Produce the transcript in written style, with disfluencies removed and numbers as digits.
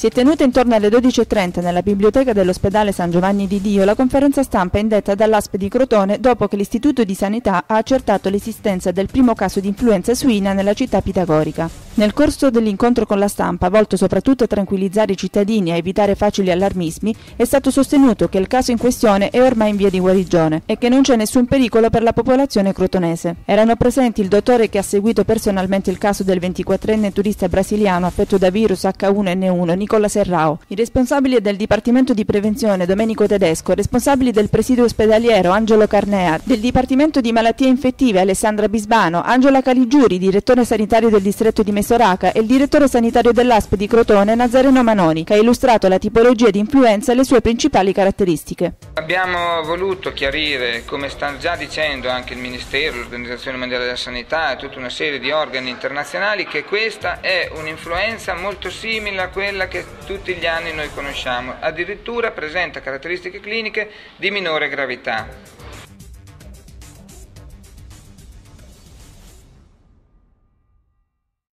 Si è tenuta intorno alle 12:30 nella biblioteca dell'ospedale San Giovanni di Dio la conferenza stampa indetta dall'ASP di Crotone dopo che l'Istituto di Sanità ha accertato l'esistenza del primo caso di influenza suina nella città pitagorica. Nel corso dell'incontro con la stampa, volto soprattutto a tranquillizzare i cittadini e a evitare facili allarmismi, è stato sostenuto che il caso in questione è ormai in via di guarigione e che non c'è nessun pericolo per la popolazione crotonese. Erano presenti il dottore che ha seguito personalmente il caso del 24enne turista brasiliano affetto da virus H1N1, Nicola Serrao, i responsabili del Dipartimento di Prevenzione Domenico Tedesco, responsabili del presidio ospedaliero Angelo Carnea, del Dipartimento di Malattie Infettive Alessandra Bisbano, Angela Caligiuri, direttore sanitario del distretto di Mesoraca, e il direttore sanitario dell'ASP di Crotone Nazareno Manoni, che ha illustrato la tipologia di influenza e le sue principali caratteristiche. Abbiamo voluto chiarire, come sta già dicendo anche il Ministero, l'Organizzazione Mondiale della Sanità e tutta una serie di organi internazionali, che questa è un'influenza molto simile a quella che tutti gli anni noi conosciamo, addirittura presenta caratteristiche cliniche di minore gravità.